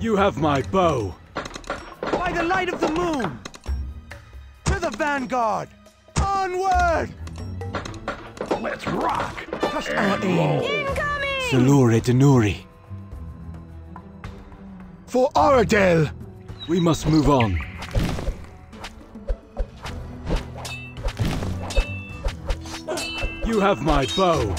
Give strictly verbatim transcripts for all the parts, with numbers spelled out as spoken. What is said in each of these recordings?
You have my bow. By the light of the moon! To the vanguard! Onward! Let's rock! Trust our aim! Incoming! Salure de Nuri. For Aradel! We must move on. You have my bow.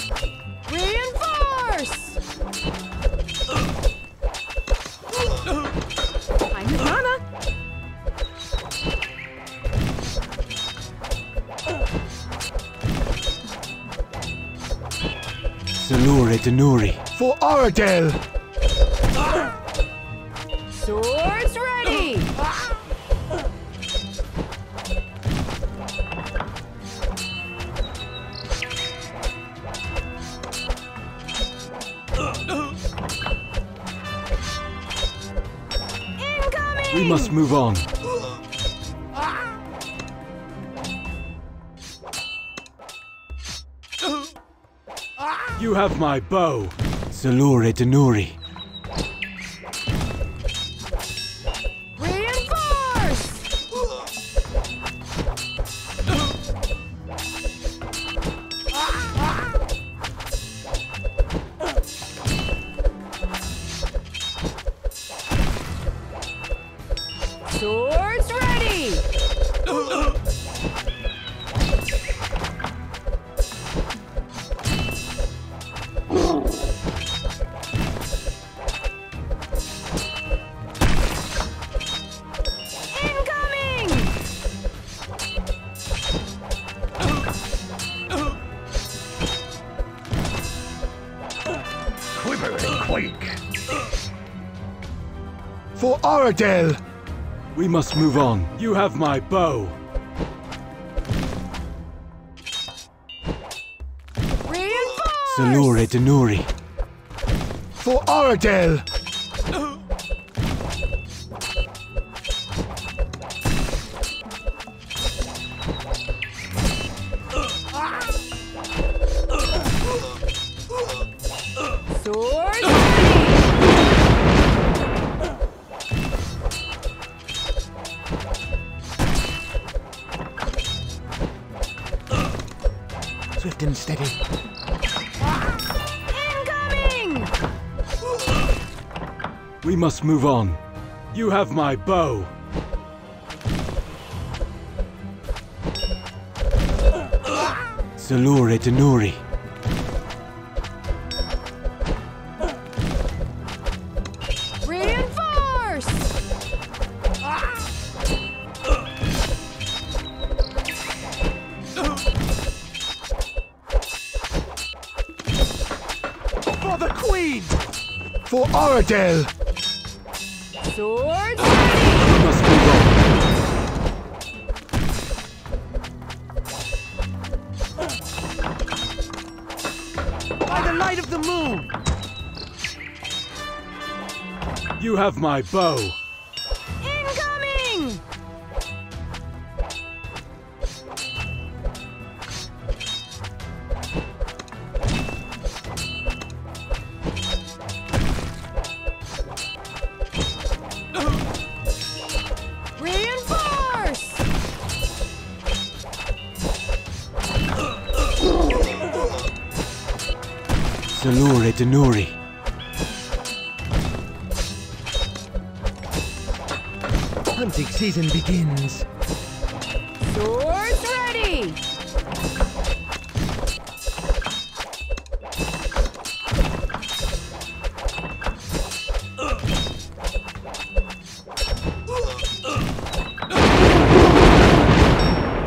Salure de Nuri. For Aradel! Swords ready! Incoming! We must move on. You have my bow, Salure de Nuri. Reinforce! Swords ready! For Aradel! We must move on. You have my bow. Reinforce! Salure de Nuri. For Aradel! Swift and steady. Incoming! We must move on. You have my bow. Salure de Nuri. For Aradel! Swords ready! We must move on. By the light of the moon! You have my bow. Incoming! Salure de Nuri. Hunting season begins. Swords ready!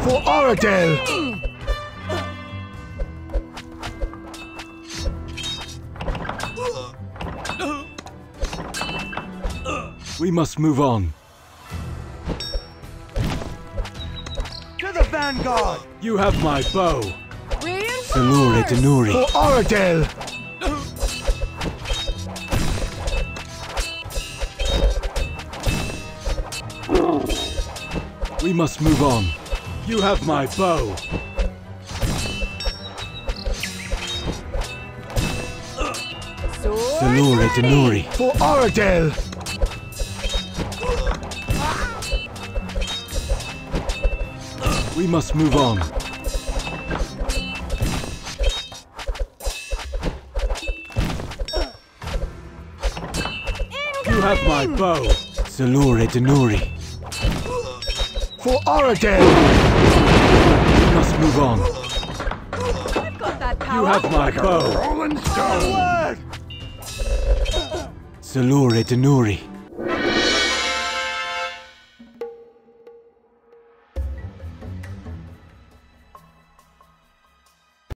For Aradel! We must move on. To the vanguard! You have my bow. Reinforce! Salure de Nuri. For Aradel! We must move on. You have my bow. Sword Salure de Nuri. For Aradel! We must move on. Incoming! You have my bow. Salure de Nuri. For Aradel! We must move on. I've got that power. You have my bow. Rolling stone! Salure de Nuri.